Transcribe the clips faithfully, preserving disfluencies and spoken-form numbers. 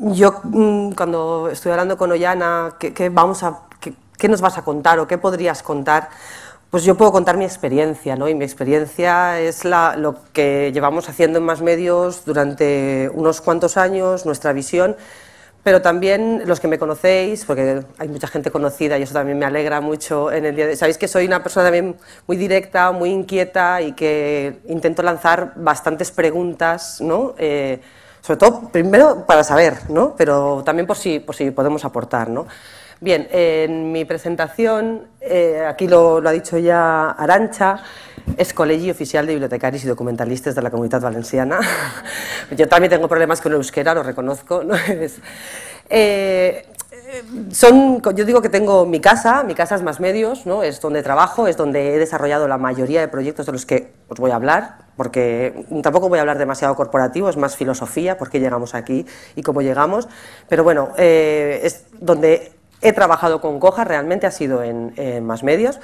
Yo, cuando estoy hablando con Oyana, ¿qué, qué, vamos a, qué, ¿qué nos vas a contar o qué podrías contar? Pues yo puedo contar mi experiencia, ¿no? Y mi experiencia es la, lo que llevamos haciendo en Más Medios durante unos cuantos años, nuestra visión, pero también los que me conocéis, porque hay mucha gente conocida y eso también me alegra mucho en el día de hoy. Sabéis que soy una persona también muy directa, muy inquieta y que intento lanzar bastantes preguntas, ¿no? Eh, Sobre todo, primero, para saber, ¿no? Pero también por si, por si podemos aportar, ¿no? Bien, eh, en mi presentación, eh, aquí lo, lo ha dicho ya Arancha, es Col·legi Oficial de Bibliotecarios y Documentalistas de la Comunidad Valenciana. Yo también tengo problemas con el euskera, lo reconozco, ¿no? eh, son, yo digo que tengo mi casa, mi casa es Más Medios, ¿no? Es donde trabajo, es donde he desarrollado la mayoría de proyectos de los que os voy a hablar, porque tampoco voy a hablar demasiado corporativo, es más filosofía, por qué llegamos aquí y cómo llegamos, pero bueno, eh, es donde he trabajado con Coja, realmente ha sido en, en Más Medios,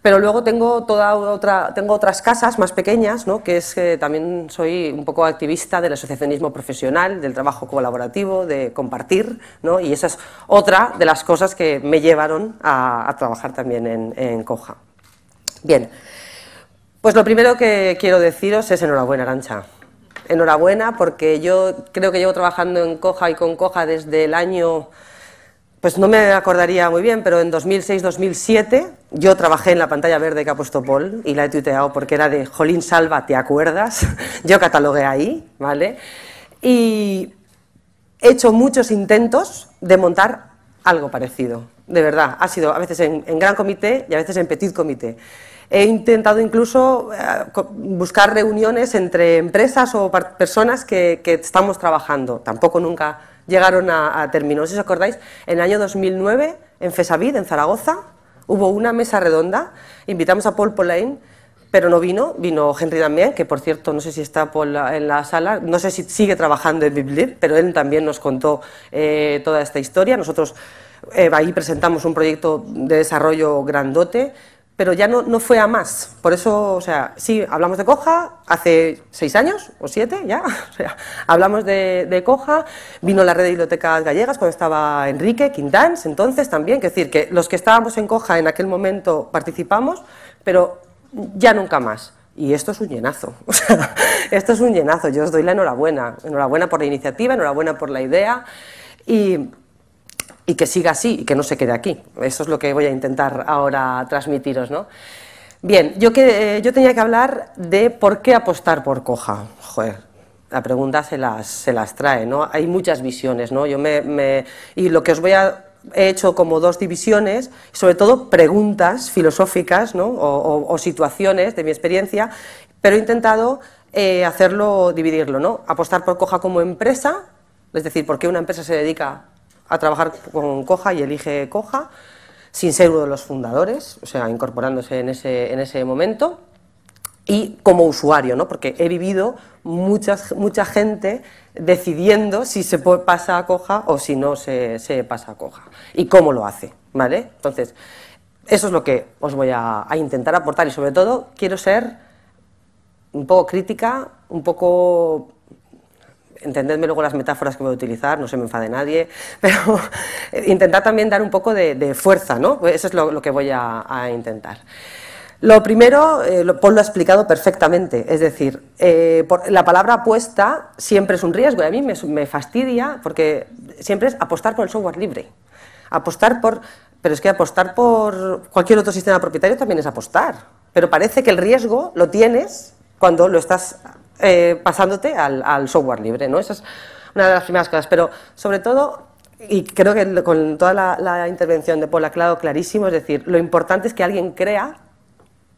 pero luego tengo, toda otra, tengo otras casas más pequeñas, ¿no? Que es que eh, también soy un poco activista del asociacionismo profesional, del trabajo colaborativo, de compartir, ¿no? Y esa es otra de las cosas que me llevaron a, a trabajar también en, en Coja. Bien. Pues lo primero que quiero deciros es enhorabuena, Arancha. Enhorabuena porque yo creo que llevo trabajando en Coja y con Coja desde el año, pues no me acordaría muy bien, pero en dos mil seis dos mil siete yo trabajé en la pantalla verde que ha puesto Paul y la he tuiteado porque era de Jolín Salva, ¿te acuerdas? Yo catalogué ahí, ¿vale? Y he hecho muchos intentos de montar algo parecido, de verdad. Ha sido a veces en, en gran comité y a veces en petit comité. He intentado incluso buscar reuniones entre empresas o personas que, que estamos trabajando. Tampoco nunca llegaron a, a término. No sé si os acordáis, en el año dos mil nueve, en FESAVID, en Zaragoza, hubo una mesa redonda. Invitamos a Paul Poulain, pero no vino. Vino Henry Damián, que por cierto, no sé si está Paul en la sala, no sé si sigue trabajando en Biblid, pero él también nos contó eh, toda esta historia. Nosotros eh, ahí presentamos un proyecto de desarrollo grandote, pero ya no, no fue a más, por eso, o sea, sí, hablamos de Coja hace seis años, o siete ya, o sea, hablamos de, de Coja, vino la red de bibliotecas gallegas cuando estaba Enrique Quintáns, entonces también, es decir, que los que estábamos en Coja en aquel momento participamos, pero ya nunca más, y esto es un llenazo, o sea, esto es un llenazo, yo os doy la enhorabuena, enhorabuena por la iniciativa, enhorabuena por la idea, y... y que siga así y que no se quede aquí. Eso es lo que voy a intentar ahora transmitiros, ¿no? Bien, yo, que, eh, yo tenía que hablar de por qué apostar por Coja. Joder, la pregunta se las, se las trae, ¿no? Hay muchas visiones, ¿no? Yo me, me, y lo que os voy a... He hecho como dos divisiones, sobre todo preguntas filosóficas, ¿no? O, o, o situaciones de mi experiencia, pero he intentado eh, hacerlo, dividirlo, ¿no? Apostar por Coja como empresa, es decir, por qué una empresa se dedica a trabajar con Coja y elige Coja, sin ser uno de los fundadores, o sea, incorporándose en ese, en ese momento, y como usuario, ¿no? Porque he vivido muchas, mucha gente decidiendo si se pasa a Coja o si no se, se pasa a Coja, y cómo lo hace, ¿vale? Entonces, eso es lo que os voy a, a intentar aportar, y sobre todo quiero ser un poco crítica, un poco... Entendedme luego las metáforas que voy a utilizar, no se me enfade nadie, pero intentar también dar un poco de, de fuerza, ¿no? Pues eso es lo, lo que voy a, a intentar. Lo primero, eh, lo, Paul lo ha explicado perfectamente, es decir, eh, por, la palabra apuesta siempre es un riesgo y a mí me, me fastidia porque siempre es apostar por el software libre, apostar por... Pero es que apostar por cualquier otro sistema propietario también es apostar, pero parece que el riesgo lo tienes cuando lo estás... Eh, pasándote al, al software libre, ¿no? Esa es una de las primeras cosas, pero sobre todo, y creo que con toda la, la intervención de Paul ha quedado clarísimo, es decir, lo importante es que alguien crea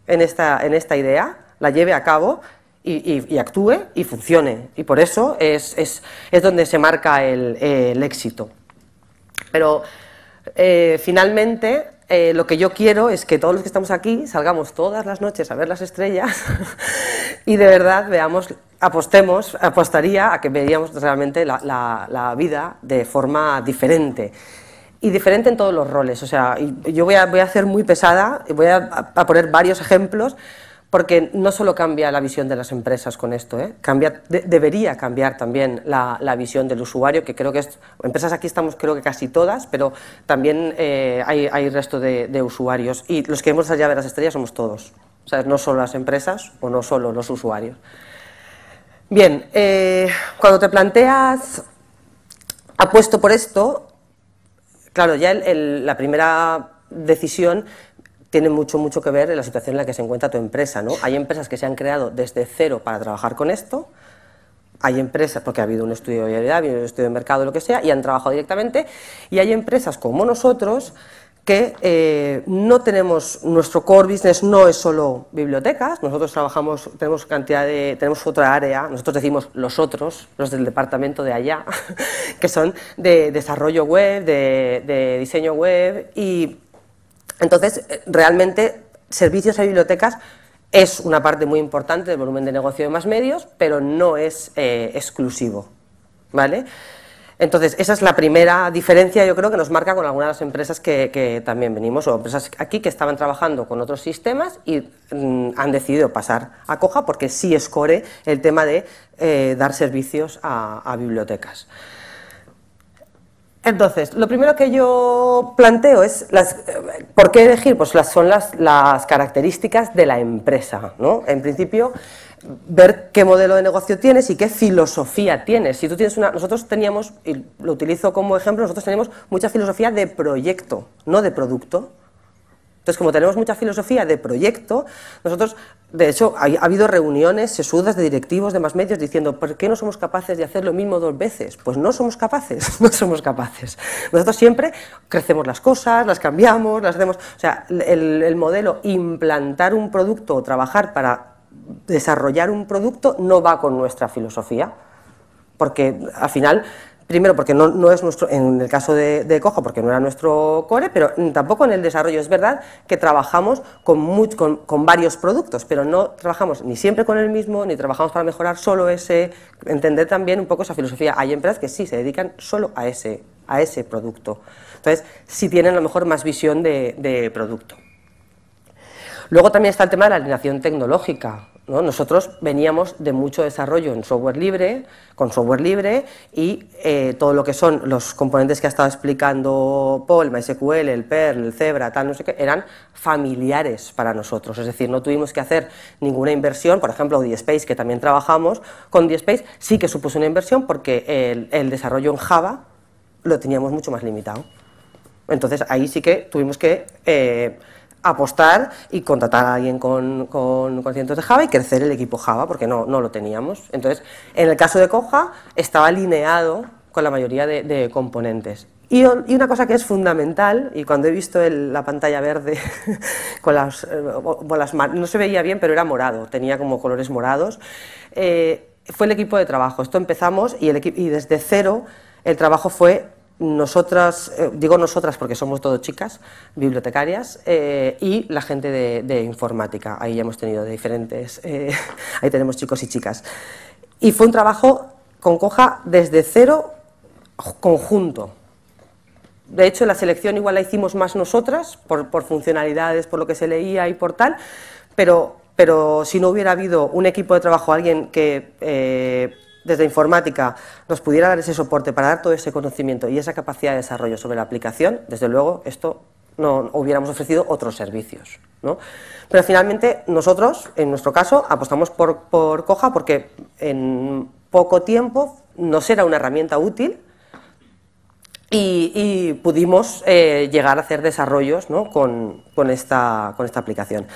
en esta, en esta idea, la lleve a cabo y, y, y actúe y funcione, y por eso es, es, es donde se marca el, el éxito. Pero eh, finalmente... Eh, lo que yo quiero es que todos los que estamos aquí salgamos todas las noches a ver las estrellas y de verdad veamos, apostemos, apostaría a que veríamos realmente la, la, la vida de forma diferente y diferente en todos los roles. O sea, y yo voy a, voy a hacer muy pesada, voy a, a poner varios ejemplos porque no solo cambia la visión de las empresas con esto, ¿eh? Cambia, de, debería cambiar también la, la visión del usuario, que creo que es, empresas aquí estamos creo que casi todas, pero también eh, hay, hay resto de, de usuarios, y los que hemos allá de las estrellas somos todos, o sea, no solo las empresas o no solo los usuarios. Bien, eh, cuando te planteas, apuesto por esto, claro, ya el, el, la primera decisión tiene mucho, mucho que ver en la situación en la que se encuentra tu empresa, ¿no? Hay empresas que se han creado desde cero para trabajar con esto, hay empresas, porque ha habido un estudio de viabilidad, ha habido un estudio de mercado, lo que sea, y han trabajado directamente, y hay empresas como nosotros que eh, no tenemos, nuestro core business no es solo bibliotecas, nosotros trabajamos, tenemos cantidad de, tenemos otra área, nosotros decimos los otros, los del departamento de allá, que son de desarrollo web, de, de diseño web, y entonces realmente servicios a bibliotecas es una parte muy importante del volumen de negocio de Más Medios, pero no es eh, exclusivo, ¿vale? Entonces, esa es la primera diferencia, yo creo, que nos marca con algunas de las empresas que, que también venimos, o empresas aquí que estaban trabajando con otros sistemas y mm, han decidido pasar a Coja, porque sí es core el tema de eh, dar servicios a, a bibliotecas. Entonces, lo primero que yo planteo es, las, ¿por qué elegir? Pues las, son las, las características de la empresa, ¿no? En principio, ver qué modelo de negocio tienes y qué filosofía tienes. Si tú tienes una, nosotros teníamos, y lo utilizo como ejemplo, nosotros tenemos mucha filosofía de proyecto, no de producto. Entonces, como tenemos mucha filosofía de proyecto, nosotros, de hecho, ha, ha habido reuniones sesudas de directivos de Más Medios diciendo, ¿por qué no somos capaces de hacer lo mismo dos veces? Pues no somos capaces, no somos capaces. Nosotros siempre crecemos las cosas, las cambiamos, las hacemos. O sea, el, el modelo implantar un producto o trabajar para desarrollar un producto no va con nuestra filosofía, porque al final... Primero, porque no, no es nuestro, en el caso de, de Coja, porque no era nuestro core, pero tampoco en el desarrollo. Es verdad que trabajamos con, muy, con, con varios productos, pero no trabajamos ni siempre con el mismo, ni trabajamos para mejorar solo ese, entender también un poco esa filosofía. Hay empresas que sí se dedican solo a ese, a ese producto. Entonces, sí tienen a lo mejor más visión de, de producto. Luego también está el tema de la alineación tecnológica, ¿no? Nosotros veníamos de mucho desarrollo en software libre, con software libre, y eh, todo lo que son los componentes que ha estado explicando Paul, MySQL, el Perl, el Zebra, tal, no sé qué, eran familiares para nosotros, es decir, no tuvimos que hacer ninguna inversión. Por ejemplo, DSpace, que también trabajamos con DSpace, sí que supuso una inversión porque el, el desarrollo en Java lo teníamos mucho más limitado. Entonces, ahí sí que tuvimos que... Eh, apostar y contratar a alguien con, con conocimientos de Java y crecer el equipo Java, porque no, no lo teníamos. Entonces, en el caso de Coja, estaba alineado con la mayoría de, de componentes. Y, y una cosa que es fundamental, y cuando he visto el, la pantalla verde, con las, con las, no se veía bien, pero era morado, tenía como colores morados, eh, fue el equipo de trabajo. Esto empezamos y, el, y desde cero el trabajo fue... Nosotras, eh, digo nosotras porque somos todo chicas, bibliotecarias, eh, y la gente de, de informática. Ahí ya hemos tenido de diferentes, eh, ahí tenemos chicos y chicas. Y fue un trabajo con Coja desde cero, conjunto. De hecho, la selección igual la hicimos más nosotras, por, por funcionalidades, por lo que se leía y por tal, pero, pero si no hubiera habido un equipo de trabajo, alguien que... Eh, desde informática nos pudiera dar ese soporte para dar todo ese conocimiento y esa capacidad de desarrollo sobre la aplicación, desde luego esto no hubiéramos ofrecido otros servicios, ¿no? Pero finalmente nosotros, en nuestro caso, apostamos por, por Coja porque en poco tiempo nos era una herramienta útil y, y pudimos eh, llegar a hacer desarrollos, ¿no? con, con, esta, con esta aplicación.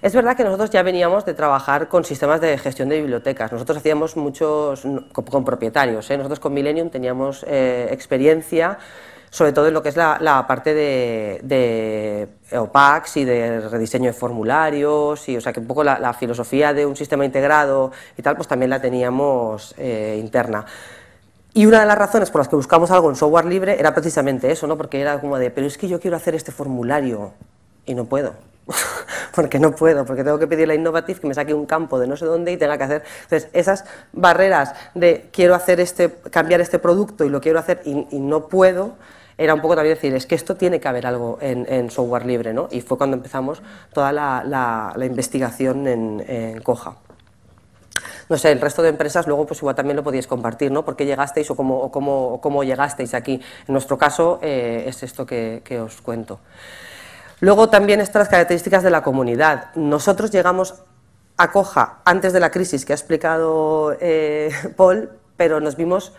Es verdad que nosotros ya veníamos de trabajar con sistemas de gestión de bibliotecas. Nosotros hacíamos muchos con, con propietarios, ¿eh? Nosotros con Millennium teníamos eh, experiencia, sobre todo en lo que es la, la parte de, de O PAC y de rediseño de formularios, y, o sea que un poco la, la filosofía de un sistema integrado y tal, pues también la teníamos eh, interna. Y una de las razones por las que buscamos algo en software libre era precisamente eso, ¿no? Porque era como de, pero es que yo quiero hacer este formulario y no puedo. porque no puedo, porque tengo que pedirle a Innovative que me saque un campo de no sé dónde y tenga que hacer. Entonces, esas barreras de quiero hacer este, cambiar este producto y lo quiero hacer y, y no puedo, era un poco también decir, es que esto tiene que haber algo en, en software libre, ¿no? Y fue cuando empezamos toda la, la, la investigación en, en Coja. No sé, el resto de empresas luego pues igual también lo podíais compartir, ¿no? ¿Por qué llegasteis o cómo, o cómo, o cómo llegasteis aquí? En nuestro caso eh, es esto que, que os cuento. Luego también están las características de la comunidad. Nosotros llegamos a Coja antes de la crisis que ha explicado eh, Paul, pero nos vimos...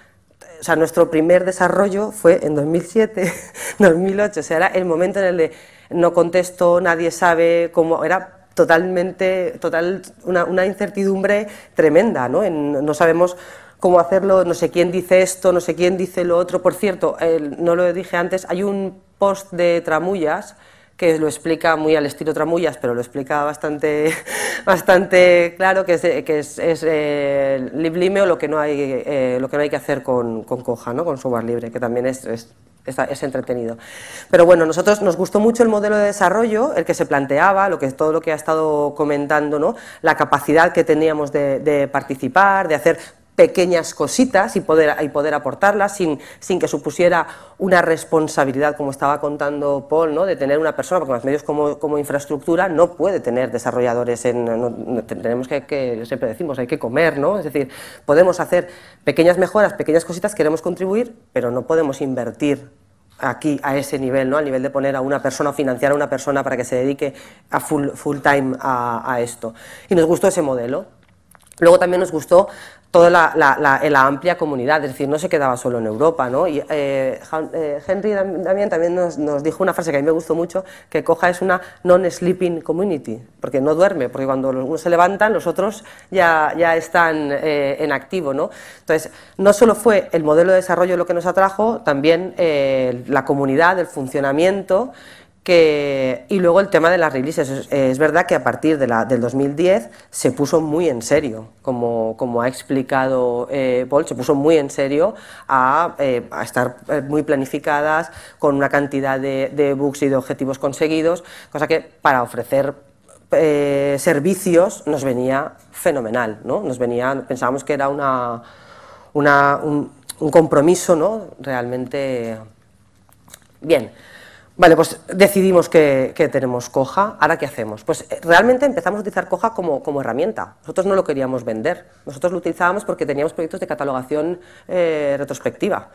O sea, nuestro primer desarrollo fue en dos mil siete, dos mil ocho, o sea, era el momento en el de no contesto, nadie sabe cómo, era totalmente, total, una, una incertidumbre tremenda, ¿no? En, no sabemos cómo hacerlo, no sé quién dice esto, no sé quién dice lo otro. Por cierto, eh, no lo dije antes, hay un post de Tramullas que lo explica muy al estilo Tramullas, pero lo explica bastante, bastante claro, que es, que es, es eh, LibLime o lo que no hay, eh, lo que no hay que hacer con, con Coja, ¿no? Con software libre, que también es, es, es entretenido. Pero bueno, nosotros nos gustó mucho el modelo de desarrollo, el que se planteaba, lo que, todo lo que ha estado comentando, ¿no? La capacidad que teníamos de, de participar, de hacer pequeñas cositas y poder, y poder aportarlas sin, sin que supusiera una responsabilidad, como estaba contando Paul, ¿no? De tener una persona, porque los medios como, como infraestructura no puede tener desarrolladores, en, no, tenemos que, que, siempre decimos, hay que comer, ¿no? Es decir, podemos hacer pequeñas mejoras, pequeñas cositas, queremos contribuir, pero no podemos invertir aquí a ese nivel, ¿no? Al nivel de poner a una persona, financiar a una persona para que se dedique a full, full time a, a esto. Y nos gustó ese modelo. Luego también nos gustó toda la, la, la, la amplia comunidad, es decir, no se quedaba solo en Europa, ¿no? Y eh, Henry Damián también nos, nos dijo una frase que a mí me gustó mucho, que Coja es una non-sleeping community, porque no duerme, porque cuando los unos se levantan, los otros ya, ya están eh, en activo, ¿no? Entonces, no solo fue el modelo de desarrollo lo que nos atrajo, también eh, la comunidad, el funcionamiento, que, y luego el tema de las releases. Es, es verdad que a partir de la, del dos mil diez se puso muy en serio, como, como ha explicado eh, Paul, se puso muy en serio a, eh, a estar muy planificadas, con una cantidad de, de bugs y de objetivos conseguidos, cosa que para ofrecer eh, servicios nos venía fenomenal, ¿no? Nos venía, pensábamos que era una, una, un, un compromiso, ¿no? Realmente bien. Vale, pues decidimos que, que tenemos Coja, ¿ahora qué hacemos? Pues realmente empezamos a utilizar Coja como, como herramienta, nosotros no lo queríamos vender, nosotros lo utilizábamos porque teníamos proyectos de catalogación eh, retrospectiva,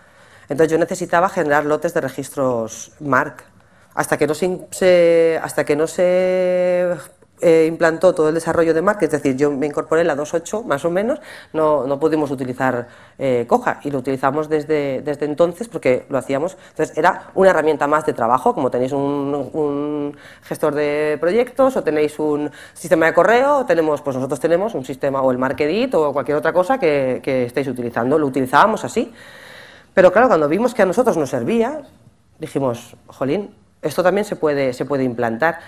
entonces yo necesitaba generar lotes de registros MARC, hasta que no se, hasta que no se eh, implantó todo el desarrollo de MARC, es decir, yo me incorporé en la dos punto ocho más o menos, no, no pudimos utilizar eh, Coja y lo utilizamos desde, desde entonces porque lo hacíamos, entonces era una herramienta más de trabajo, como tenéis un, un gestor de proyectos o tenéis un sistema de correo, o tenemos, pues nosotros tenemos un sistema o el MarkEdit o cualquier otra cosa que, que estéis utilizando, lo utilizábamos así, pero claro, cuando vimos que a nosotros nos servía, dijimos, jolín, esto también se puede, se puede implantar.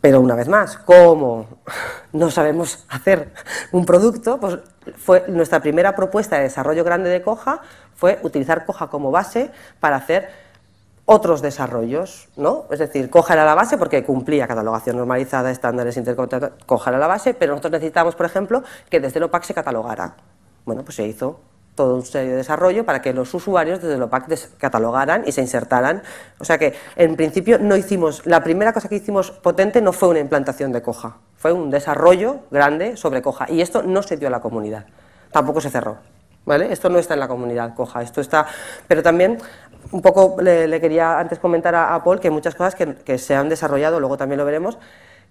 Pero una vez más, como no sabemos hacer un producto, pues fue nuestra primera propuesta de desarrollo grande de Coja, fue utilizar Coja como base para hacer otros desarrollos, ¿no? Es decir, Coja era la base porque cumplía catalogación normalizada, estándares intercontratados, Coja era la base, pero nosotros necesitábamos, por ejemplo, que desde el OPAC se catalogara. Bueno, pues se hizo todo un serie de desarrollo para que los usuarios desde el OPAC catalogaran y se insertaran. O sea que, en principio, no hicimos, la primera cosa que hicimos potente no fue una implantación de Coja, fue un desarrollo grande sobre Coja, y esto no se dio a la comunidad, tampoco se cerró, ¿vale? Esto no está en la comunidad Coja, esto está, pero también, un poco le, le quería antes comentar a, a Paul que muchas cosas que, que se han desarrollado, luego también lo veremos,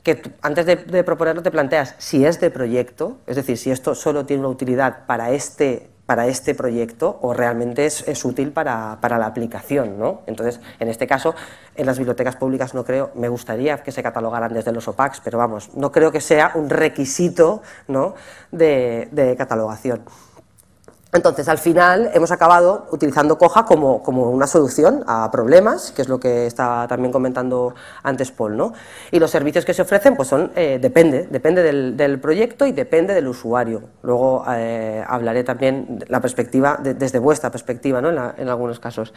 que antes de, de proponerlo te planteas si es de proyecto, es decir, si esto solo tiene una utilidad para este para este proyecto o realmente es, es útil para, para la aplicación, ¿no? Entonces, en este caso, en las bibliotecas públicas no creo, me gustaría que se catalogaran desde los OPACs, pero vamos, no creo que sea un requisito, ¿no? de, de catalogación. Entonces, al final, hemos acabado utilizando Coja como, como una solución a problemas, que es lo que estaba también comentando antes Paul, ¿no? Y los servicios que se ofrecen, pues son, eh, depende, depende del, del proyecto y depende del usuario. Luego eh, hablaré también la perspectiva, de, desde vuestra perspectiva, ¿no? En, la, en algunos casos.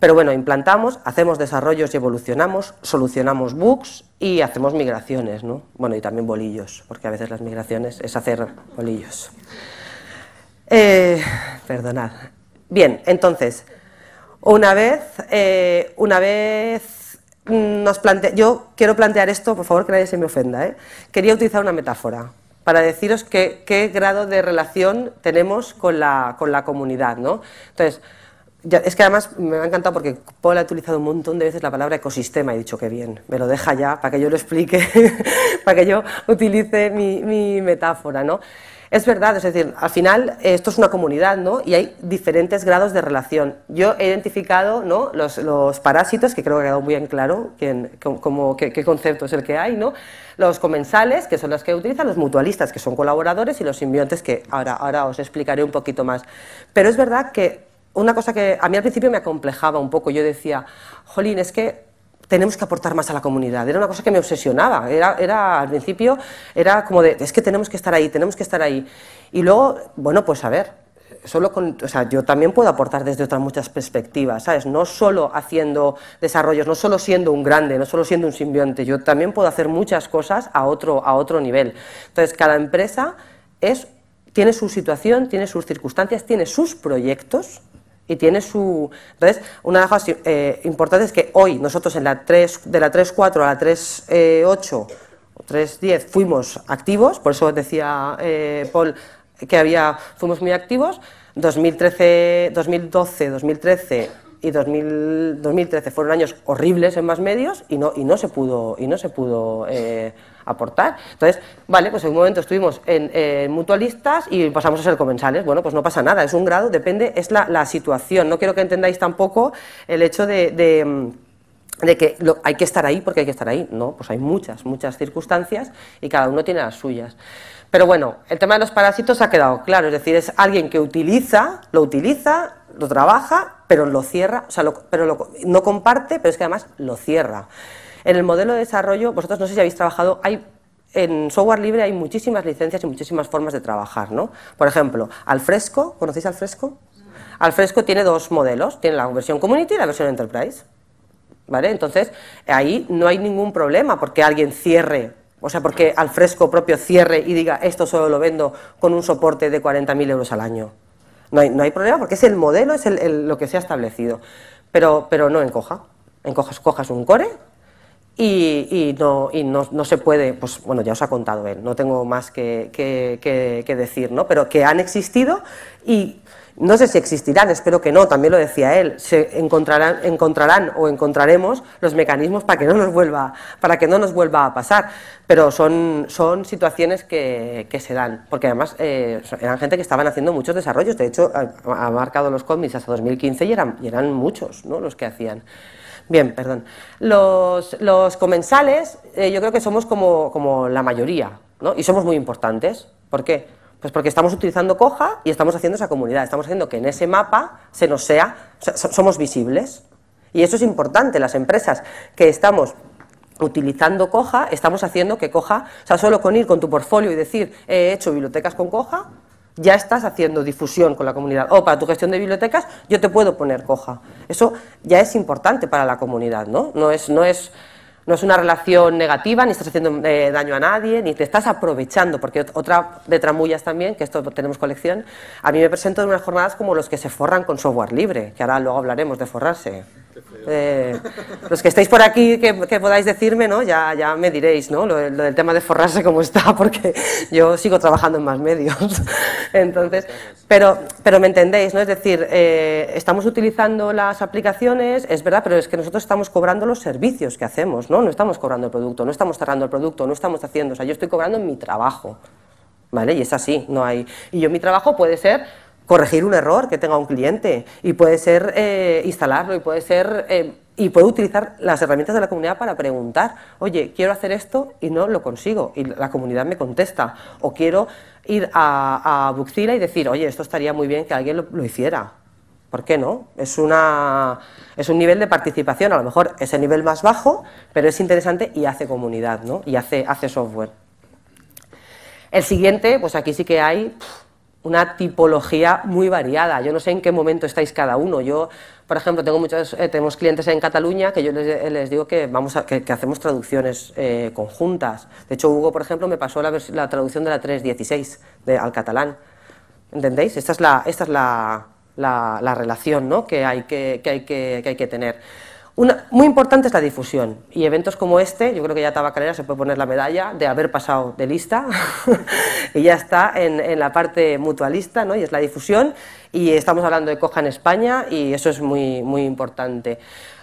Pero bueno, implantamos, hacemos desarrollos y evolucionamos, solucionamos bugs y hacemos migraciones, ¿no? Bueno, y también bolillos, porque a veces las migraciones es hacer bolillos. Eh, perdonad. Bien, entonces, una vez, eh, una vez... Nos plantea, yo quiero plantear esto, por favor que nadie se me ofenda, ¿eh? Quería utilizar una metáfora para deciros que, qué grado de relación tenemos con la, con la comunidad, ¿no? Entonces, ya, es que además me ha encantado porque Paul ha utilizado un montón de veces la palabra ecosistema, he dicho que bien, me lo deja ya para que yo lo explique, para que yo utilice mi, mi metáfora, ¿no? Es verdad, es decir, al final esto es una comunidad, ¿no? Y hay diferentes grados de relación. Yo he identificado, ¿no?, los, los parásitos, que creo que ha quedado muy bien claro quién, cómo, qué, qué concepto es el que hay, ¿no? Los comensales, que son los que utilizan, los mutualistas, que son colaboradores, y los simbiontes, que ahora, ahora os explicaré un poquito más. Pero es verdad que una cosa que a mí al principio me acomplejaba un poco, yo decía, jolín, es que tenemos que aportar más a la comunidad, era una cosa que me obsesionaba, era, era al principio era como de, es que tenemos que estar ahí, tenemos que estar ahí, y luego, bueno, pues a ver, solo con, o sea, yo también puedo aportar desde otras muchas perspectivas, ¿sabes? No solo haciendo desarrollos, no solo siendo un grande, no solo siendo un simbionte, yo también puedo hacer muchas cosas a otro, a otro nivel. Entonces, cada empresa es, tiene su situación, tiene sus circunstancias, tiene sus proyectos, y tiene su... Entonces, una de las cosas eh, importantes es que hoy nosotros en la tres, de la tres punto cuatro a la tres punto ocho eh, o tres punto diez fuimos activos, por eso decía eh, Paul que había, fuimos muy activos, dos mil trece, dos mil doce, dos mil trece y dos mil, dos mil trece fueron años horribles en Más Medios y no, y no se pudo, y no se pudo eh, aportar. Entonces, vale, pues en un momento estuvimos en eh, mutualistas y pasamos a ser comensales. Bueno, pues no pasa nada, es un grado, depende, es la, la situación. No quiero que entendáis tampoco el hecho de, de, de que lo, hay que estar ahí porque hay que estar ahí. No, pues hay muchas, muchas circunstancias y cada uno tiene las suyas. Pero bueno, el tema de los parásitos ha quedado claro, es decir, es alguien que utiliza, lo utiliza, lo trabaja, pero lo cierra, o sea, lo, pero lo, no comparte, pero es que además lo cierra. En el modelo de desarrollo, vosotros no sé si habéis trabajado, hay, en software libre hay muchísimas licencias y muchísimas formas de trabajar, ¿no? Por ejemplo, Alfresco, ¿conocéis Alfresco? Alfresco tiene dos modelos, tiene la versión Community y la versión Enterprise, ¿vale? Entonces, ahí no hay ningún problema porque alguien cierre, o sea, porque Alfresco propio cierre y diga, esto solo lo vendo con un soporte de cuarenta mil euros al año. No hay, no hay problema, porque es el modelo, es el, el, lo que se ha establecido. Pero, pero no encoja, encojas, cojas un core y, y, no, y no, no se puede, pues bueno, ya os ha contado él, no tengo más que, que, que, que decir, ¿no? Pero que han existido y no sé si existirán, espero que no, también lo decía él, se encontrarán, encontrarán o encontraremos los mecanismos para que no nos vuelva, para que no nos vuelva a pasar, pero son, son situaciones que, que se dan, porque además eh, eran gente que estaban haciendo muchos desarrollos, de hecho ha, ha marcado los commits hasta dos mil quince y eran, y eran muchos, ¿no?, los que hacían. Bien, perdón. Los, los comensales, eh, yo creo que somos como, como la mayoría, ¿no?, y somos muy importantes, ¿por qué? Pues porque estamos utilizando Coja y estamos haciendo esa comunidad, estamos haciendo que en ese mapa se nos sea, somos visibles. Y eso es importante, las empresas que estamos utilizando Coja, estamos haciendo que Coja, o sea, solo con ir con tu portfolio y decir, he hecho bibliotecas con Coja, ya estás haciendo difusión con la comunidad. O para tu gestión de bibliotecas, yo te puedo poner Coja. Eso ya es importante para la comunidad, ¿no? No es... No es No es una relación negativa, ni estás haciendo eh, daño a nadie, ni te estás aprovechando, porque otra de Tramullas también, que esto tenemos colección, a mí me presento en unas jornadas como los que se forran con software libre, que ahora luego hablaremos de forrarse. Eh, los que estáis por aquí, que, que podáis decirme, ¿no?, ya, ya me diréis, ¿no?, lo, lo del tema de forrarse como está, porque yo sigo trabajando en Más Medios. Entonces, pero, pero me entendéis, ¿no? Es decir, eh, estamos utilizando las aplicaciones, es verdad, pero es que nosotros estamos cobrando los servicios que hacemos, ¿no? No, no estamos cobrando el producto, no estamos cerrando el producto, no estamos haciendo, o sea, yo estoy cobrando mi trabajo, ¿vale? Y es así, no hay... Y yo mi trabajo puede ser corregir un error que tenga un cliente, y puede ser eh, instalarlo, y puede ser... Eh, y puedo utilizar las herramientas de la comunidad para preguntar, oye, quiero hacer esto y no lo consigo, y la comunidad me contesta, o quiero ir a, a Bugzilla y decir, oye, esto estaría muy bien que alguien lo, lo hiciera. ¿Por qué no? Es, una, es un nivel de participación, a lo mejor es el nivel más bajo, pero es interesante y hace comunidad, ¿no? Y hace, hace software. El siguiente, pues aquí sí que hay una tipología muy variada. Yo no sé en qué momento estáis cada uno. Yo, por ejemplo, tengo muchos, eh, tenemos clientes en Cataluña que yo les, les digo que, vamos a, que, que hacemos traducciones eh, conjuntas. De hecho, Hugo, por ejemplo, me pasó la, la traducción de la tres punto dieciséis de, al catalán. ¿Entendéis? Esta es la, esta es la, la, la relación, ¿no?, que hay que, que, hay que, que hay que tener. Una, muy importante es la difusión, y eventos como este, yo creo que ya Tabakalera se puede poner la medalla de haber pasado de lista y ya está en, en la parte mutualista, ¿no?, y es la difusión, y estamos hablando de Coja en España, y eso es muy, muy importante.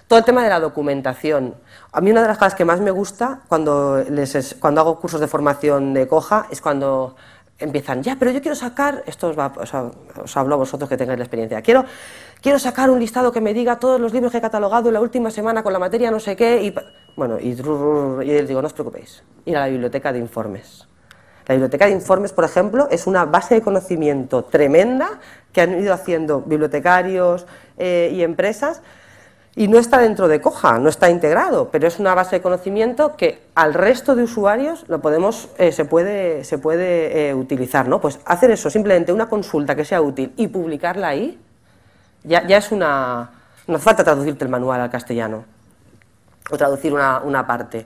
Todo el tema de la documentación. A mí una de las cosas que más me gusta cuando, les, cuando hago cursos de formación de Coja es cuando empiezan, ya, pero yo quiero sacar, esto os, va, os, os hablo a vosotros que tengáis la experiencia, quiero, quiero sacar un listado que me diga todos los libros que he catalogado en la última semana con la materia no sé qué, y bueno, y, y les digo, no os preocupéis, ir a la biblioteca de informes. La biblioteca de informes, por ejemplo, es una base de conocimiento tremenda que han ido haciendo bibliotecarios eh, y empresas, y no está dentro de Coja, no está integrado, pero es una base de conocimiento que al resto de usuarios lo podemos, eh, se puede, se puede eh, utilizar, ¿no? Pues hacer eso, simplemente una consulta que sea útil y publicarla ahí, ya, ya es una... No hace falta traducirte el manual al castellano, o traducir una, una parte.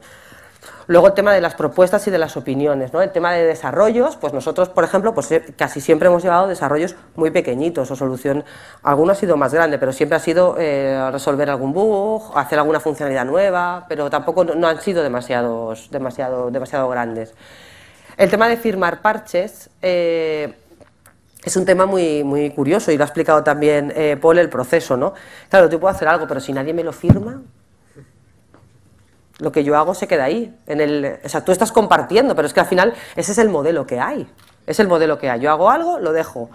Luego el tema de las propuestas y de las opiniones, ¿no? El tema de desarrollos, pues nosotros, por ejemplo, pues casi siempre hemos llevado desarrollos muy pequeñitos o solución, alguno ha sido más grande, pero siempre ha sido eh, resolver algún bug, hacer alguna funcionalidad nueva, pero tampoco no, no han sido demasiados, demasiado, demasiado grandes. El tema de firmar parches eh, es un tema muy, muy curioso, y lo ha explicado también eh, Paul, el proceso, ¿no? Claro, yo puedo hacer algo, pero si nadie me lo firma, lo que yo hago se queda ahí, en el, o sea, tú estás compartiendo, pero es que al final ese es el modelo que hay, es el modelo que hay, yo hago algo, lo dejo,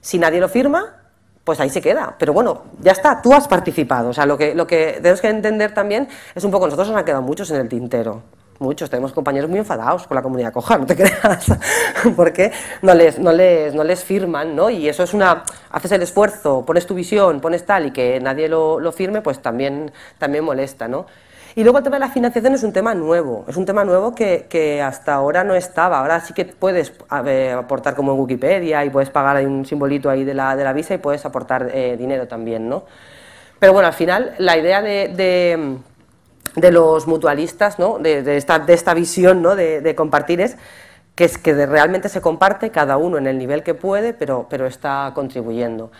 si nadie lo firma, pues ahí se queda, pero bueno, ya está, tú has participado, o sea, lo que, lo que tenemos que entender también es un poco, nosotros nos han quedado muchos en el tintero, muchos, tenemos compañeros muy enfadados con la comunidad Coja, no te creas, porque no les, no les, no les firman, ¿no? Y eso es una, haces el esfuerzo, pones tu visión, pones tal, y que nadie lo, lo firme, pues también, también molesta, ¿no? Y luego el tema de la financiación es un tema nuevo, es un tema nuevo que, que hasta ahora no estaba, ahora sí que puedes aportar como en Wikipedia y puedes pagar un simbolito ahí de la, de la visa y puedes aportar eh, dinero también, ¿no? Pero bueno, al final la idea de, de, de los mutualistas, ¿no?, de, de, esta, de esta visión, ¿no?, de, de compartir es que, es que realmente se comparte cada uno en el nivel que puede, pero, pero está contribuyendo.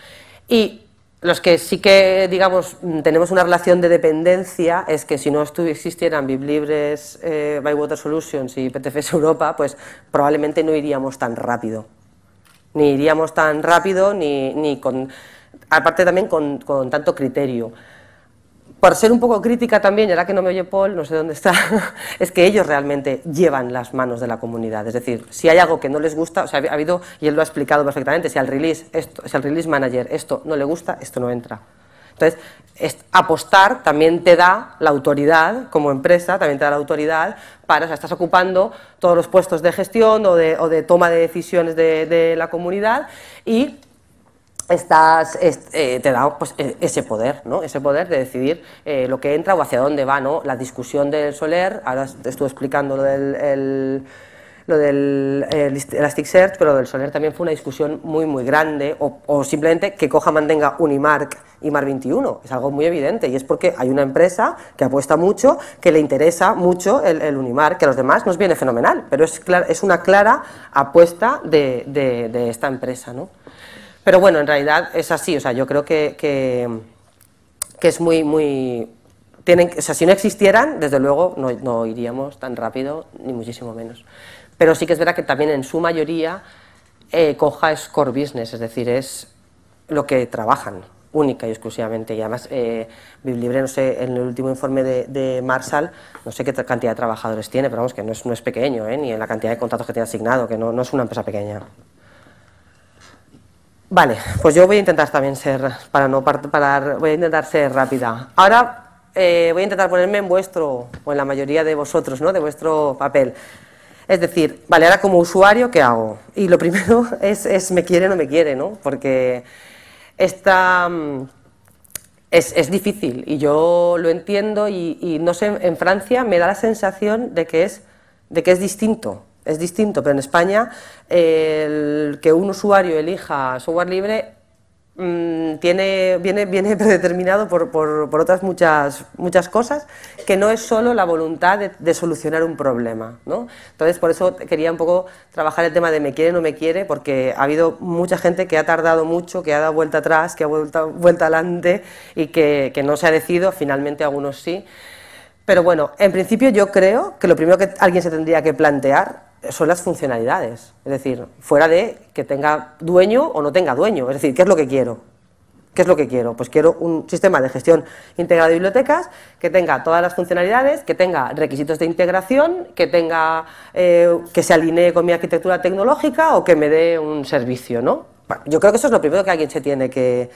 Y los que sí que, digamos, tenemos una relación de dependencia es que si no existieran BibLibres, eh, Bywater Solutions y P T F S Europa, pues probablemente no iríamos tan rápido. Ni iríamos tan rápido, ni, ni con... aparte también con, con tanto criterio. Por ser un poco crítica también, y ahora que no me oye Paul, no sé dónde está, es que ellos realmente llevan las manos de la comunidad, es decir, si hay algo que no les gusta, o sea, ha habido, y él lo ha explicado perfectamente, si al release, esto, si al release manager esto no le gusta, esto no entra. Entonces, es, apostar también te da la autoridad, como empresa, también te da la autoridad para, o sea, estás ocupando todos los puestos de gestión o de, o de toma de decisiones de, de la comunidad, y Estás, eh, te da pues, ese poder, ¿no?, ese poder de decidir eh, lo que entra o hacia dónde va, ¿no? La discusión del Solr, ahora te estuve explicando lo del, el, lo del el Elasticsearch, pero lo del Solr también fue una discusión muy muy grande, o, o simplemente que Coja mantenga UNIMARC y MARC veintiuno, es algo muy evidente, y es porque hay una empresa que apuesta mucho, que le interesa mucho el, el UNIMARC, que a los demás nos viene fenomenal, pero es, clar, es una clara apuesta de, de, de esta empresa, ¿no? Pero bueno, en realidad es así, o sea, yo creo que, que, que es muy, muy... Tienen, o sea, si no existieran, desde luego no, no iríamos tan rápido, ni muchísimo menos. Pero sí que es verdad que también en su mayoría eh, Coja es core business, es decir, es lo que trabajan, única y exclusivamente. Y además, eh, BibLibre, no sé, en el último informe de, de Marshall, no sé qué cantidad de trabajadores tiene, pero vamos, que no es, no es pequeño, ¿eh?, ni en la cantidad de contratos que tiene asignado, que no, no es una empresa pequeña. Vale, pues yo voy a intentar también ser, para no parar, voy a intentar ser rápida. Ahora eh, voy a intentar ponerme en vuestro, o en la mayoría de vosotros, ¿no?, de vuestro papel. Es decir, vale, ahora como usuario, ¿qué hago? Y lo primero es, es me quiere o no me quiere, ¿no?, porque esta... Es, es difícil, y yo lo entiendo, y, y no sé, en Francia me da la sensación de que es, de que es distinto. es distinto, pero en España el que un usuario elija software libre mmm, tiene, viene, viene predeterminado por, por, por otras muchas, muchas cosas, que no es solo la voluntad de, de solucionar un problema, ¿no? Entonces, por eso quería un poco trabajar el tema de me quiere, no me quiere, porque ha habido mucha gente que ha tardado mucho, que ha dado vuelta atrás, que ha vuelta, vuelta adelante y que, que no se ha decidido, finalmente algunos sí. Pero bueno, en principio yo creo que lo primero que alguien se tendría que plantear son las funcionalidades, es decir, fuera de que tenga dueño o no tenga dueño, es decir, ¿qué es lo que quiero? ¿Qué es lo que quiero? Pues quiero un sistema de gestión integrada de bibliotecas que tenga todas las funcionalidades, que tenga requisitos de integración, que tenga eh, que se alinee con mi arquitectura tecnológica o que me dé un servicio, ¿no? Bueno, yo creo que eso es lo primero que alguien se tiene que...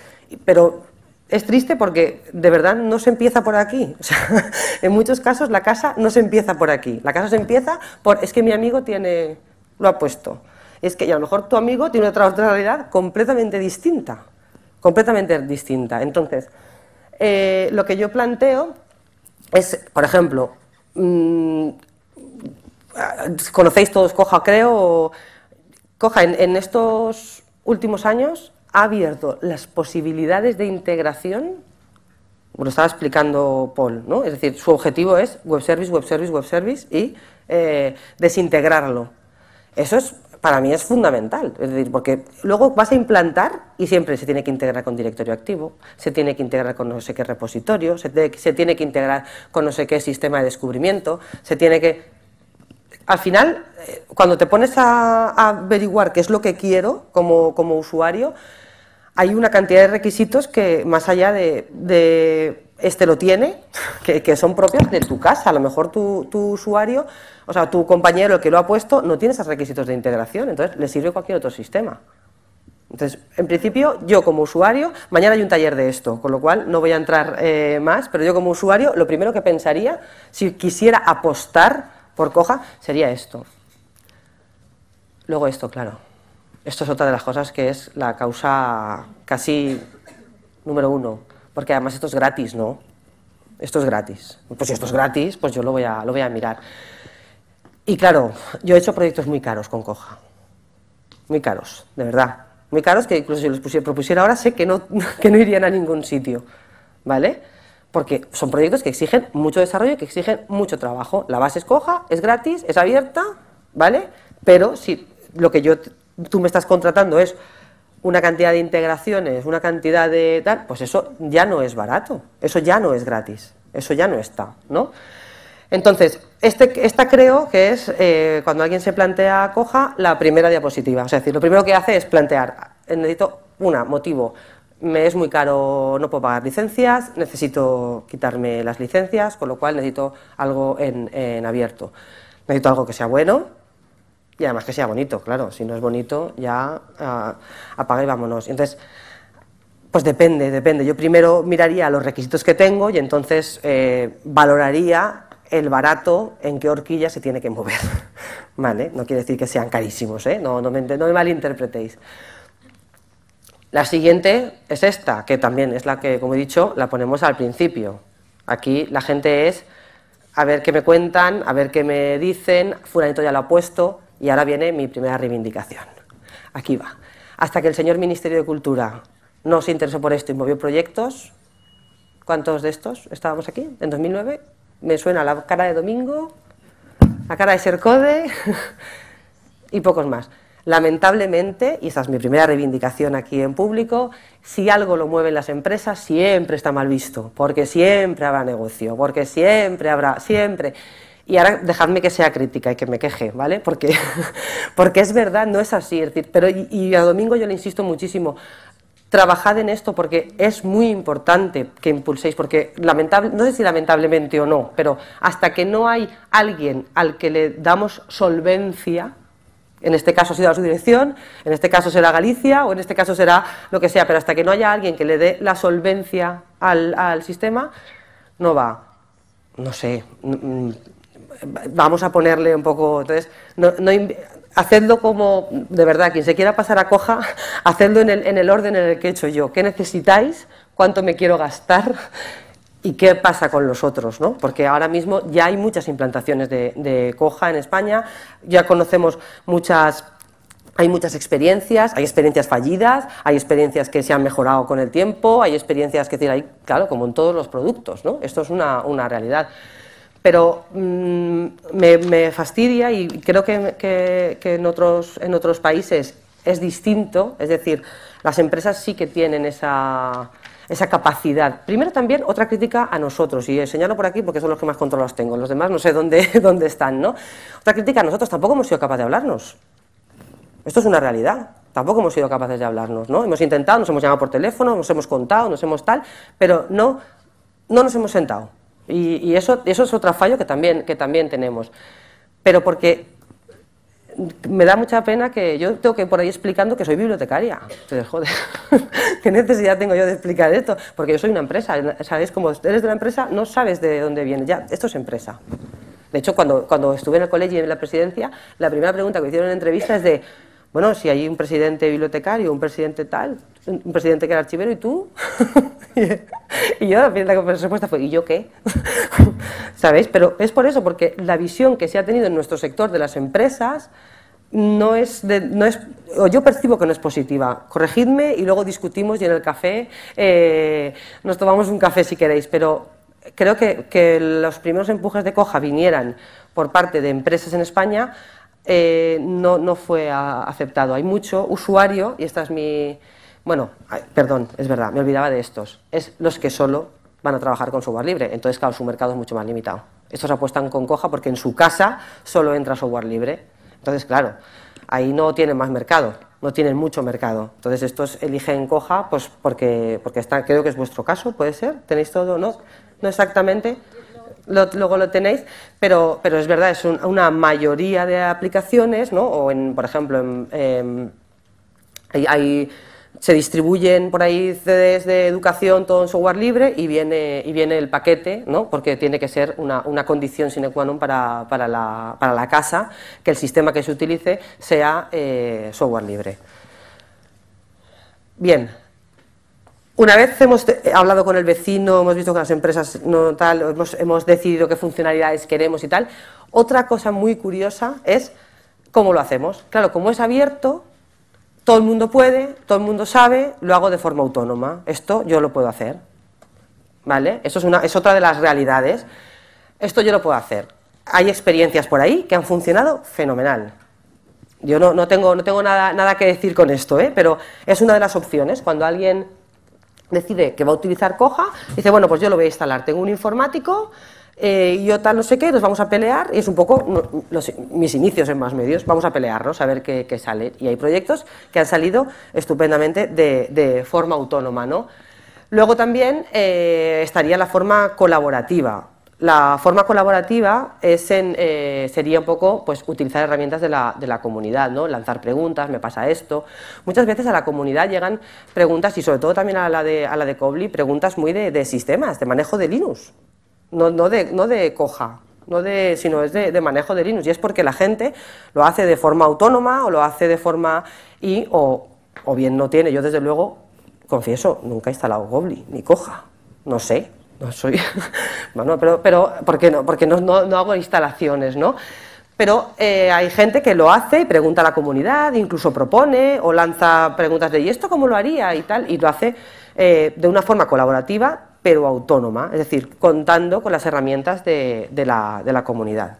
pero... es triste porque de verdad no se empieza por aquí, o sea, en muchos casos la casa no se empieza por aquí, la casa se empieza por, es que mi amigo tiene, lo ha puesto, es que y a lo mejor tu amigo tiene otra, otra realidad completamente distinta, completamente distinta. Entonces, eh, lo que yo planteo es, por ejemplo, mmm, conocéis todos Coja, creo, Coja en, en estos últimos años ha abierto las posibilidades de integración, lo estaba explicando Paul, ¿no? Es decir, su objetivo es web service, web service, web service y eh, desintegrarlo. Eso es, para mí es fundamental, es decir, porque luego vas a implantar y siempre se tiene que integrar con directorio activo, se tiene que integrar con no sé qué repositorio, se, te, se tiene que integrar con no sé qué sistema de descubrimiento, se tiene que... Al final, cuando te pones a, a averiguar qué es lo que quiero como, como usuario, hay una cantidad de requisitos que, más allá de, de este lo tiene, que, que son propios de tu casa. A lo mejor tu, tu usuario, o sea, tu compañero, el que lo ha puesto, no tiene esos requisitos de integración, entonces le sirve cualquier otro sistema. Entonces, en principio, yo como usuario, mañana hay un taller de esto, con lo cual no voy a entrar eh, más, pero yo como usuario, lo primero que pensaría, si quisiera apostar por Coja, sería esto. Luego esto, claro. Esto es otra de las cosas que es la causa casi número uno, porque además esto es gratis, ¿no? Esto es gratis. Pues si esto es gratis, pues yo lo voy a, lo voy a mirar. Y claro, yo he hecho proyectos muy caros con Coja. Muy caros, de verdad. Muy caros que incluso si los pusiera, propusiera ahora sé que no, que no irían a ningún sitio, ¿vale? Porque son proyectos que exigen mucho desarrollo y que exigen mucho trabajo. La base es Coja, es gratis, es abierta, ¿vale? Pero si lo que yo, tú me estás contratando es una cantidad de integraciones, una cantidad de tal, pues eso ya no es barato, eso ya no es gratis, eso ya no está, ¿no? Entonces, este, esta creo que es, eh, cuando alguien se plantea Coja, la primera diapositiva. O sea, es decir, lo primero que hace es plantear, necesito una, motivo, me es muy caro, no puedo pagar licencias, necesito quitarme las licencias, con lo cual necesito algo en, en abierto. Necesito algo que sea bueno y además que sea bonito, claro, si no es bonito ya ah, apaga y vámonos. Entonces, pues depende, depende. Yo primero miraría los requisitos que tengo y entonces eh, valoraría el barato en qué horquilla se tiene que mover. ¿Vale? No quiere decir que sean carísimos, ¿eh? No, no me, no me malinterpretéis. La siguiente es esta, que también es la que, como he dicho, la ponemos al principio. Aquí la gente es a ver qué me cuentan, a ver qué me dicen, fulanito ya lo ha puesto y ahora viene mi primera reivindicación. Aquí va. Hasta que el señor Ministerio de Cultura no se interesó por esto y movió proyectos, ¿cuántos de estos estábamos aquí? En dos mil nueve me suena la cara de Domingo, la cara de Sercode y pocos más. Lamentablemente, y esa es mi primera reivindicación aquí en público, si algo lo mueven las empresas, siempre está mal visto, porque siempre habrá negocio, porque siempre habrá, siempre. Y ahora dejadme que sea crítica y que me queje, ¿vale? Porque, porque es verdad, no es así. Es decir, pero y, y a Domingo yo le insisto muchísimo, trabajad en esto porque es muy importante que impulséis, porque lamentable, no sé si lamentablemente o no, pero hasta que no hay alguien al que le damos solvencia, en este caso ha sido la subdirección, en este caso será Galicia o en este caso será lo que sea, pero hasta que no haya alguien que le dé la solvencia al, al sistema, no va. No sé, vamos a ponerle un poco... Entonces, no, no, hacedlo como, de verdad, quien se quiera pasar a Coja, hacedlo en el, en el orden en el que he hecho yo. ¿Qué necesitáis? ¿Cuánto me quiero gastar? ¿Y qué pasa con los otros, ¿no? Porque ahora mismo ya hay muchas implantaciones de, de Coja en España, ya conocemos muchas, hay muchas experiencias, hay experiencias fallidas, hay experiencias que se han mejorado con el tiempo, hay experiencias que tienen, claro, como en todos los productos, ¿no? Esto es una, una realidad. Pero mmm, me, me fastidia y creo que, que, que en, otros, en otros países es distinto, es decir, las empresas sí que tienen esa... esa capacidad. Primero también otra crítica a nosotros, y señalo por aquí porque son los que más controlados tengo, los demás no sé dónde, dónde están, ¿no? Otra crítica a nosotros, tampoco hemos sido capaces de hablarnos. Esto es una realidad, tampoco hemos sido capaces de hablarnos, ¿no? Hemos intentado, nos hemos llamado por teléfono, nos hemos contado, nos hemos tal, pero no, no nos hemos sentado. Y, y eso, eso es otro fallo que también, que también tenemos. Pero porque... me da mucha pena que yo tengo que ir por ahí explicando que soy bibliotecaria. Entonces, joder, ¿qué necesidad tengo yo de explicar esto? Porque yo soy una empresa, ¿sabéis? Como eres de la empresa, no sabes de dónde viene. Ya, esto es empresa. De hecho, cuando, cuando estuve en el colegio y en la presidencia, la primera pregunta que me hicieron en la entrevista es de, bueno, si hay un presidente bibliotecario, un presidente tal, un presidente que era archivero, ¿y tú? Y yo, la respuesta fue, ¿y yo qué? ¿Sabéis? Pero es por eso, porque la visión que se ha tenido en nuestro sector de las empresas no es, de, no es o yo percibo que no es positiva. Corregidme y luego discutimos y en el café eh, nos tomamos un café si queréis, pero creo que, que los primeros empujes de Coja vinieran por parte de empresas en España, eh, no, no fue a, aceptado. Hay mucho usuario, y esta es mi... bueno, ay, perdón, es verdad, me olvidaba de estos, es los que solo van a trabajar con software libre, entonces claro, su mercado es mucho más limitado. Estos apuestan con Coja porque en su casa solo entra software libre, entonces claro, ahí no tienen más mercado, no tienen mucho mercado, entonces estos eligen Coja pues porque, porque está, creo que es vuestro caso, puede ser, tenéis todo, no, no exactamente, lo, luego lo tenéis, pero, pero es verdad, es un, una mayoría de aplicaciones, ¿no? O en, por ejemplo, en, en, hay... hay se distribuyen por ahí C Ds de educación, todo en software libre, y viene, y viene el paquete, ¿no? Porque tiene que ser una, una condición sine qua non para, para, la, para la casa, que el sistema que se utilice sea eh, software libre. Bien, una vez hemos hablado con el vecino, hemos visto que las empresas no tal, hemos, hemos decidido qué funcionalidades queremos y tal, otra cosa muy curiosa es cómo lo hacemos. Claro, como es abierto, todo el mundo puede, todo el mundo sabe, lo hago de forma autónoma. Esto yo lo puedo hacer, ¿vale? Eso es, una, es otra de las realidades. Esto yo lo puedo hacer. Hay experiencias por ahí que han funcionado fenomenal. Yo no, no tengo, no tengo nada, nada que decir con esto, ¿eh? Pero es una de las opciones. Cuando alguien decide que va a utilizar Coja, dice, bueno, pues yo lo voy a instalar. Tengo un informático... Eh, yo tal no sé qué, nos vamos a pelear, y es un poco los, mis inicios en Más Medios, vamos a pelearnos, a ver qué, qué sale, y hay proyectos que han salido estupendamente de, de forma autónoma, ¿no? Luego también eh, estaría la forma colaborativa. La forma colaborativa es en, eh, sería un poco pues, utilizar herramientas de la, de la comunidad, ¿no? Lanzar preguntas, me pasa esto. Muchas veces a la comunidad llegan preguntas, y sobre todo también a la de, a la de Cobli, preguntas muy de, de sistemas, de manejo de Linux. No, no, de, no de Coja, no de, sino es de, de manejo de Linux, y es porque la gente lo hace de forma autónoma o lo hace de forma y o, o bien no tiene. Yo desde luego, confieso, nunca he instalado Goblin ni Coja, no sé, no soy, bueno, pero, pero ¿por qué no? Porque no, no, no hago instalaciones, ¿no? Pero eh, hay gente que lo hace y pregunta a la comunidad, incluso propone o lanza preguntas de ¿y esto cómo lo haría? Y tal, y lo hace eh, de una forma colaborativa, pero autónoma, es decir, contando con las herramientas de, de, la, de la comunidad.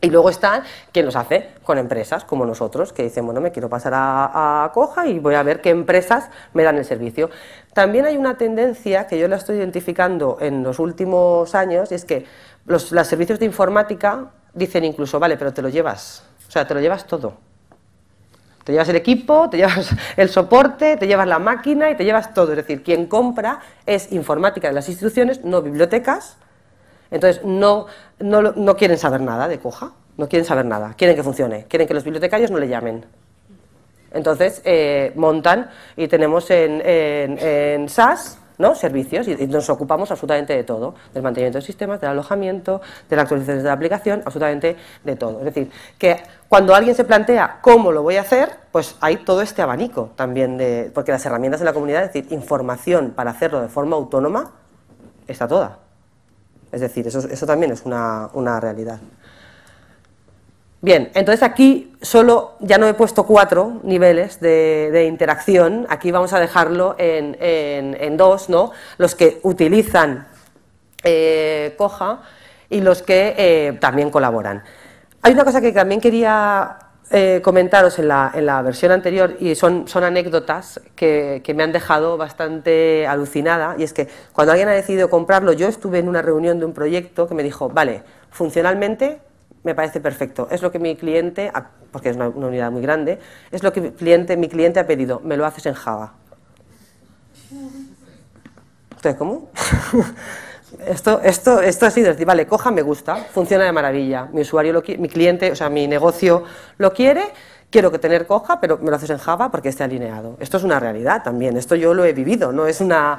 Y luego está quien los hace con empresas como nosotros, que dicen, bueno, me quiero pasar a, a Coja y voy a ver qué empresas me dan el servicio. También hay una tendencia que yo la estoy identificando en los últimos años, y es que los los servicios de informática dicen incluso, vale, pero te lo llevas, o sea, te lo llevas todo. Te llevas el equipo, te llevas el soporte, te llevas la máquina y te llevas todo. Es decir, quien compra es informática de las instituciones, no bibliotecas. Entonces, no, no, no quieren saber nada de Coja, no quieren saber nada. Quieren que funcione, quieren que los bibliotecarios no le llamen. Entonces, eh, montan y tenemos en, en, en SaaS, ¿no? Servicios, y, y nos ocupamos absolutamente de todo, del mantenimiento de sistemas, del alojamiento, de las actualizaciones de la aplicación, absolutamente de todo. Es decir, que cuando alguien se plantea cómo lo voy a hacer, pues hay todo este abanico también, de porque las herramientas de la comunidad, es decir, información para hacerlo de forma autónoma, está toda. Es decir, eso, eso también es una, una realidad. Bien, entonces aquí solo, ya no he puesto cuatro niveles de, de interacción, aquí vamos a dejarlo en, en, en dos, ¿no? Los que utilizan eh, Coja y los que eh, también colaboran. Hay una cosa que también quería eh, comentaros en la, en la versión anterior, y son, son anécdotas que, que me han dejado bastante alucinada, y es que cuando alguien ha decidido comprarlo, yo estuve en una reunión de un proyecto que me dijo, vale, funcionalmente me parece perfecto, es lo que mi cliente, porque es una, una unidad muy grande, es lo que mi cliente, mi cliente ha pedido, me lo haces en Java. ¿Ustedes cómo? esto, esto, esto ha sido, decir, vale, Coja me gusta, funciona de maravilla, mi usuario, lo mi cliente, o sea, mi negocio lo quiere, quiero que tener Coja, pero me lo haces en Java porque esté alineado. Esto es una realidad también, esto yo lo he vivido, no es una...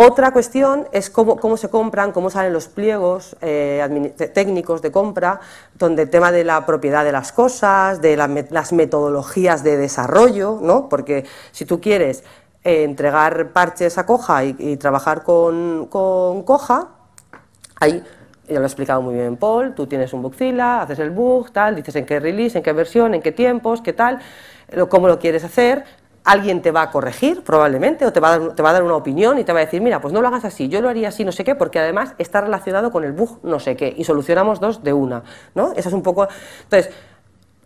Otra cuestión es cómo, cómo se compran, cómo salen los pliegos eh, técnicos de compra, donde el tema de la propiedad de las cosas, de la, las metodologías de desarrollo, ¿no? Porque si tú quieres eh, entregar parches a Coja y, y trabajar con, con Coja, ahí, ya lo ha explicado muy bien Paul, tú tienes un Bugzilla, haces el bug, tal, dices en qué release, en qué versión, en qué tiempos, qué tal, lo, cómo lo quieres hacer. Alguien te va a corregir probablemente o te va, a dar, te va a dar una opinión y te va a decir, mira, pues no lo hagas así, yo lo haría así, no sé qué, porque además está relacionado con el bug no sé qué y solucionamos dos de una, ¿no? Eso es un poco... Entonces,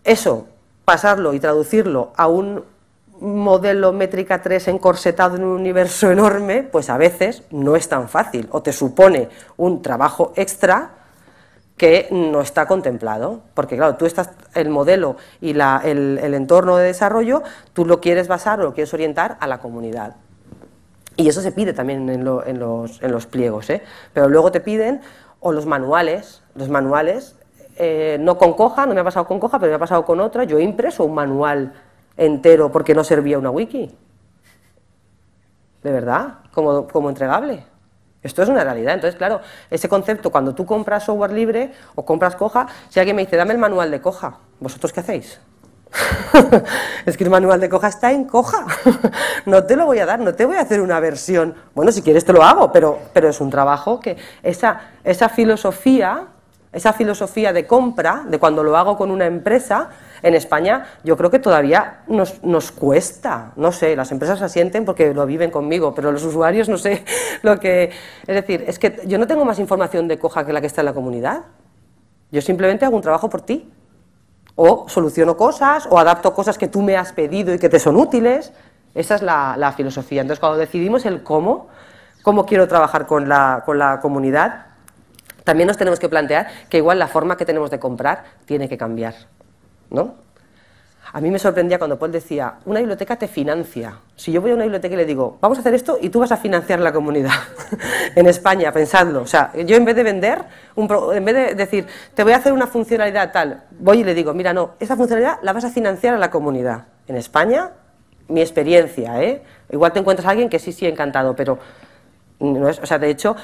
eso, pasarlo y traducirlo a un modelo métrica tres encorsetado en un universo enorme, pues a veces no es tan fácil o te supone un trabajo extra que no está contemplado, porque claro, tú estás, el modelo y la, el, el entorno de desarrollo, tú lo quieres basar o lo quieres orientar a la comunidad. Y eso se pide también en, lo, en, los, en los pliegos, ¿eh? Pero luego te piden, o los manuales, los manuales, eh, no con Coja, no me ha pasado con Coja, pero me ha pasado con otra, yo he impreso un manual entero porque no servía una wiki. ¿De verdad? Como, como entregable. Esto es una realidad, entonces claro, ese concepto, cuando tú compras software libre o compras Coja, si alguien me dice, dame el manual de Coja, ¿vosotros qué hacéis? Es que el manual de Coja está en Coja, no te lo voy a dar, no te voy a hacer una versión, bueno, si quieres te lo hago, pero, pero es un trabajo que esa, esa filosofía, esa filosofía de compra, de cuando lo hago con una empresa, en España yo creo que todavía nos, nos cuesta, no sé, las empresas se asienten porque lo viven conmigo, pero los usuarios no sé lo que... Es decir, es que yo no tengo más información de Coja que la que está en la comunidad, yo simplemente hago un trabajo por ti, o soluciono cosas, o adapto cosas que tú me has pedido y que te son útiles, esa es la, la filosofía. Entonces cuando decidimos el cómo, cómo quiero trabajar con la, con la comunidad, también nos tenemos que plantear que igual la forma que tenemos de comprar tiene que cambiar, ¿no? A mí me sorprendía cuando Paul decía, una biblioteca te financia. Si yo voy a una biblioteca y le digo, vamos a hacer esto y tú vas a financiar la comunidad. En España, pensadlo. O sea, yo en vez de vender, un pro, en vez de decir, te voy a hacer una funcionalidad tal, voy y le digo, mira, no, esa funcionalidad la vas a financiar a la comunidad. En España, mi experiencia, ¿eh? Igual te encuentras a alguien que sí, sí, encantado, pero no es, o sea, de hecho...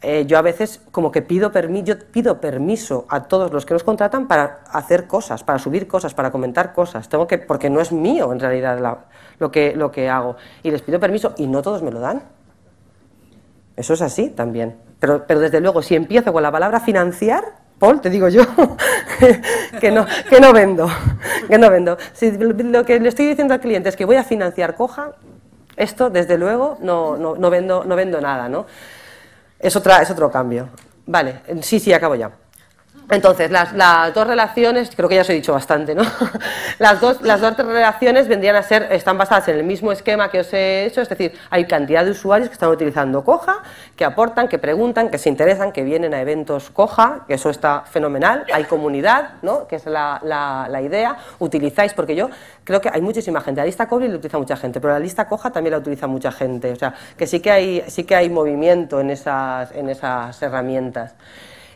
Eh, yo a veces como que pido, permi yo pido permiso a todos los que nos contratan para hacer cosas, para subir cosas, para comentar cosas, tengo que, porque no es mío en realidad la, lo, que, lo que hago, y les pido permiso y no todos me lo dan, eso es así también, pero, pero desde luego si empiezo con la palabra financiar, Paul, te digo yo, que, no, que no vendo, que no vendo, si lo que le estoy diciendo al cliente es que voy a financiar Coja, esto desde luego no, no, no, vendo, no vendo nada, ¿no? Es, otra, es otro cambio. Vale, sí, sí, acabo ya. Entonces, las, las dos relaciones, creo que ya os he dicho bastante, ¿no? Las dos, las dos relaciones vendrían a ser, están basadas en el mismo esquema que os he hecho, es decir, hay cantidad de usuarios que están utilizando Coja, que aportan, que preguntan, que se interesan, que vienen a eventos Coja, que eso está fenomenal, hay comunidad, ¿no? Que es la, la, la idea, utilizáis, porque yo creo que hay muchísima gente, la lista Cobri la utiliza mucha gente, pero la lista Coja también la utiliza mucha gente, o sea, que sí que hay, sí que hay movimiento en esas, en esas herramientas.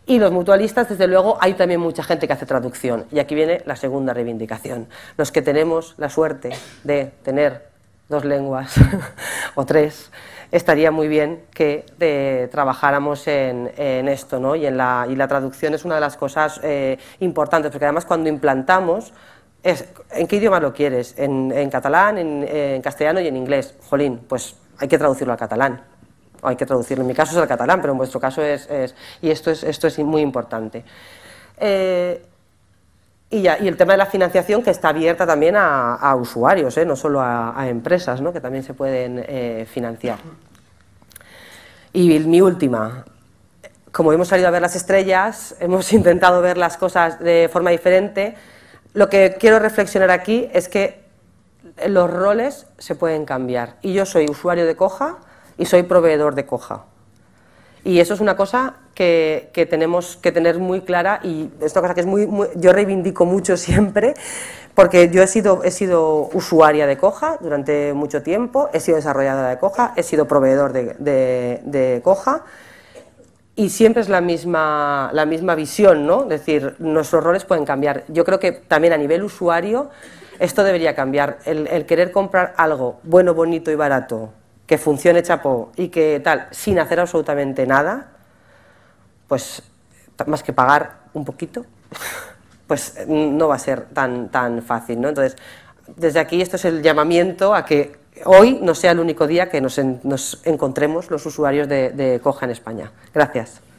Y los mutualistas, desde luego, hay también mucha gente que hace traducción. Y aquí viene la segunda reivindicación. Los que tenemos la suerte de tener dos lenguas o tres, estaría muy bien que de, trabajáramos en, en esto, ¿no? Y, en la, y la traducción es una de las cosas eh, importantes, porque además cuando implantamos, es, ¿en qué idioma lo quieres? En, en catalán, en, en castellano y en inglés. Jolín, pues hay que traducirlo al catalán. hay que traducirlo, en mi caso es el catalán, pero en vuestro caso es, es y esto es, esto es muy importante. Eh, Y, ya, y el tema de la financiación, que está abierta también a, a usuarios, ¿eh? No solo a, a empresas, ¿no? Que también se pueden eh, financiar. Y mi última, como hemos salido a ver las estrellas, hemos intentado ver las cosas de forma diferente, lo que quiero reflexionar aquí es que los roles se pueden cambiar. Y yo soy usuario de Coja y soy proveedor de Coja. Y eso es una cosa que, que tenemos que tener muy clara, y es una cosa que es muy, muy, yo reivindico mucho siempre, porque yo he sido, he sido usuaria de Coja durante mucho tiempo, he sido desarrolladora de Coja, he sido proveedor de, de, de Coja, y siempre es la misma, la misma visión, ¿no? Es decir, nuestros roles pueden cambiar. Yo creo que también a nivel usuario esto debería cambiar, el, el querer comprar algo bueno, bonito y barato, que funcione chapó y que tal, sin hacer absolutamente nada, pues más que pagar un poquito, pues no va a ser tan, tan fácil, ¿no? Entonces, desde aquí esto es el llamamiento a que hoy no sea el único día que nos, en, nos encontremos los usuarios de, de Coja en España. Gracias.